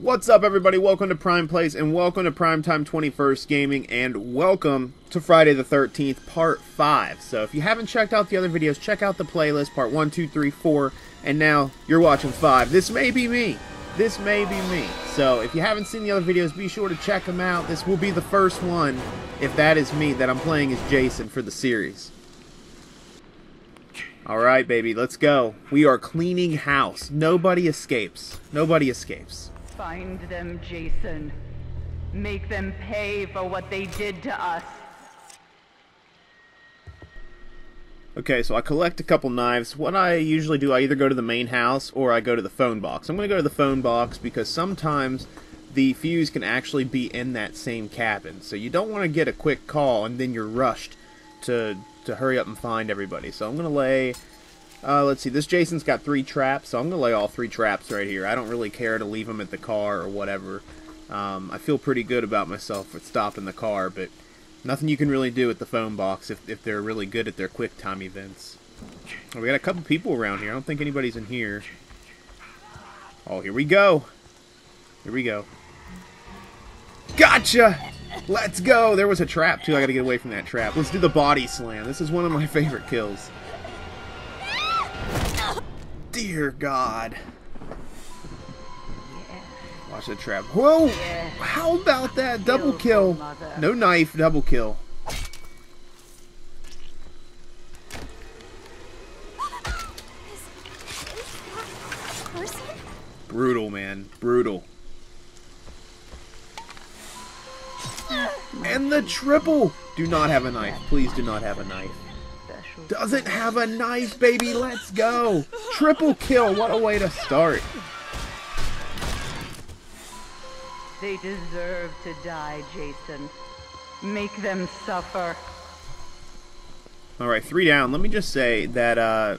What's up, everybody? Welcome to Prime Plays, and welcome to Primetime 21st Gaming, and welcome to Friday the 13th Part V. So if you haven't checked out the other videos, check out the playlist, Part 1, 2, 3, 4, and now you're watching 5. This may be me. This may be me. So if you haven't seen the other videos, be sure to check them out. This will be the first one, if that is me, that I'm playing as Jason for the series. Alright, baby, let's go. We are cleaning house. Nobody escapes. Nobody escapes. Find them, Jason. Make them pay for what they did to us. Okay, so I collect a couple knives. What I usually do, I either go to the main house or I go to the phone box. I'm going to go to the phone box because sometimes the fuse can actually be in that same cabin. So you don't want to get a quick call and then you're rushed to hurry up and find everybody. So I'm going to lay... let's see, this Jason's got 3 traps, so I'm going to lay all 3 traps right here. I don't really care to leave them at the car or whatever. I feel pretty good about myself with stopping the car, but nothing you can really do at the phone box if they're really good at their quick time events. Oh, we got a couple people around here. I don't think anybody's in here. Oh, here we go. Here we go. Gotcha! Let's go! There was a trap, too. I got to get away from that trap. Let's do the body slam. This is one of my favorite kills. Dear God. Watch the trap. Whoa! How about that double kill? No knife, double kill. Brutal, man. Brutal. And the triple! Do not have a knife. Please do not have a knife. Doesn't have a knife, baby. Let's go. Triple kill. What a way to start. They deserve to die, Jason. Make them suffer. All right, 3 down. Let me just say that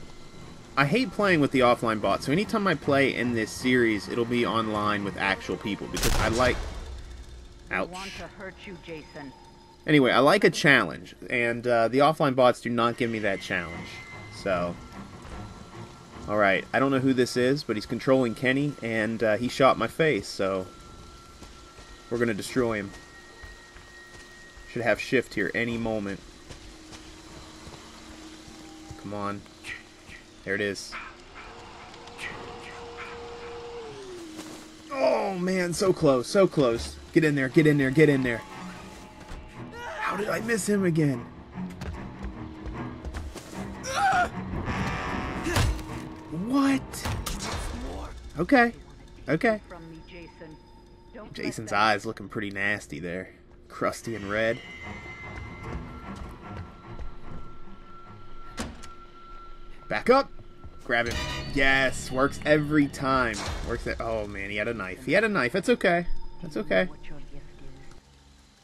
I hate playing with the offline bot. So anytime I play in this series, it'll be online with actual people because I like... Ouch. I want to hurt you, Jason. Anyway, I like a challenge, and the offline bots do not give me that challenge. So, alright, I don't know who this is, but he's controlling Kenny, and he shot my face, so we're going to destroy him. Should have shift here any moment. Come on. There it is. Oh, man, so close, so close. Get in there, get in there, get in there. How did I miss him again? What? Okay. Okay. Jason's eyes looking pretty nasty there. Crusty and red. Back up. Grab him. Yes. Works every time. Works it. Oh, man. He had a knife. He had a knife. That's okay. That's okay.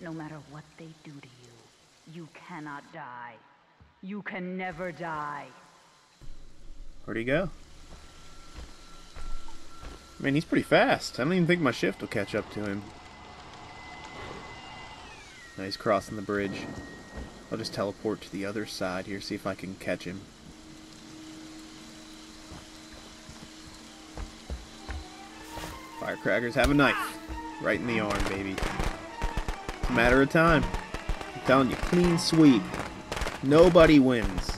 No matter what they do to you, you cannot die. You can never die. Where'd he go? Man, he's pretty fast. I don't even think my shift will catch up to him. Now he's crossing the bridge. I'll just teleport to the other side here, see if I can catch him. Firecrackers have a knife. Right in the arm, baby. Matter of time. I'm telling you, clean sweep. Nobody wins.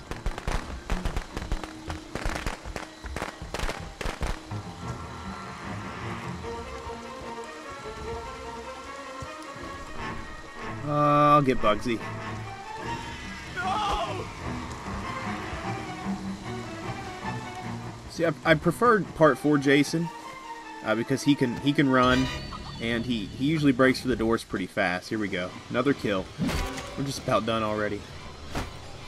I'll get Bugsy. No! See, I preferred Part 4 Jason because he can run. And he usually breaks through the doors pretty fast. Here we go. Another kill. We're just about done already.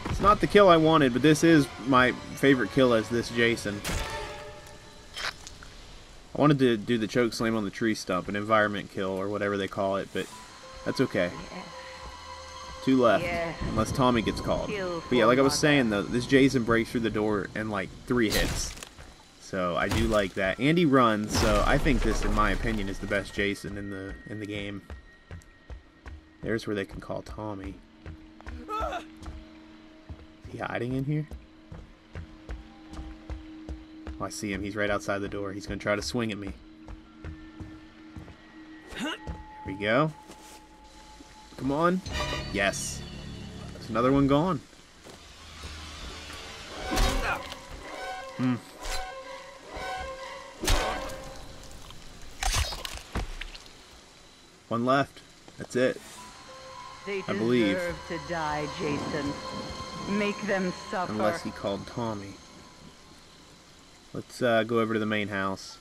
It's not the kill I wanted, but this is my favorite kill as this Jason. I wanted to do the choke slam on the tree stump, an environment kill or whatever they call it, but that's okay. 2 left, unless Tommy gets called. But yeah, like I was saying though, this Jason breaks through the door in like 3 hits. So I do like that. And he runs, so I think this, in my opinion, is the best Jason in the game. There's where they can call Tommy. Is he hiding in here? Oh, I see him. He's right outside the door. He's going to try to swing at me. Here we go. Come on. Yes. There's another one gone. Hmm. One left. That's it. They deserve to die, Jason. Make them suffer. Unless he called Tommy. Let's go over to the main house.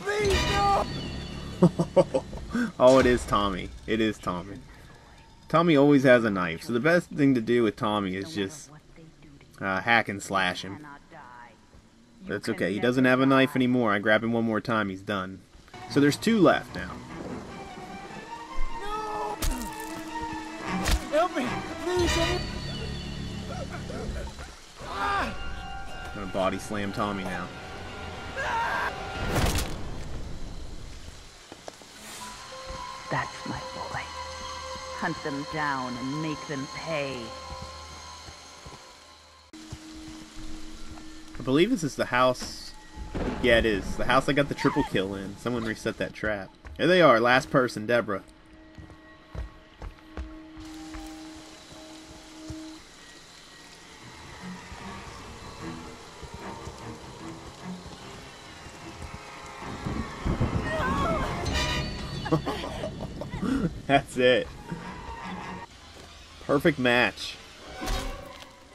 Please no! Oh, it is Tommy. It is Tommy. Tommy always has a knife, so the best thing to do with Tommy is just hack and slash him. That's okay. He doesn't have a knife anymore. I grab him one more time. He's done. So there's two left now. No! Help me! Please help me! I'm gonna body slam Tommy now. That's my boy. Hunt them down and make them pay. I believe this is the house. Yeah, it is. The house I got the triple kill in. Someone reset that trap. Here they are. Last person, Deborah. No! That's it. Perfect match.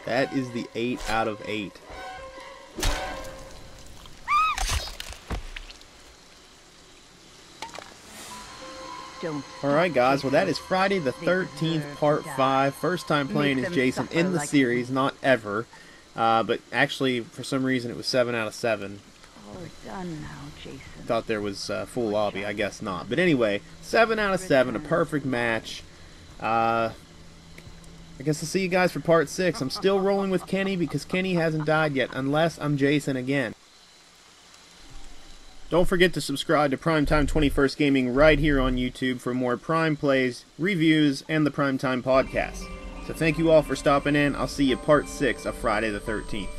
That is the 8 out of 8. Alright guys, well that is Friday the 13th Part 5. First time playing as Jason in the series, not ever. But actually, for some reason, it was 7 out of 7. Thought there was full lobby, I guess not. But anyway, 7 out of 7, a perfect match. I guess I'll see you guys for Part 6. I'm still rolling with Kenny because Kenny hasn't died yet, unless I'm Jason again. Don't forget to subscribe to Primetime 21st Gaming right here on YouTube for more Prime Plays, reviews, and the Primetime podcast. So thank you all for stopping in. I'll see you Part 6 of Friday the 13th.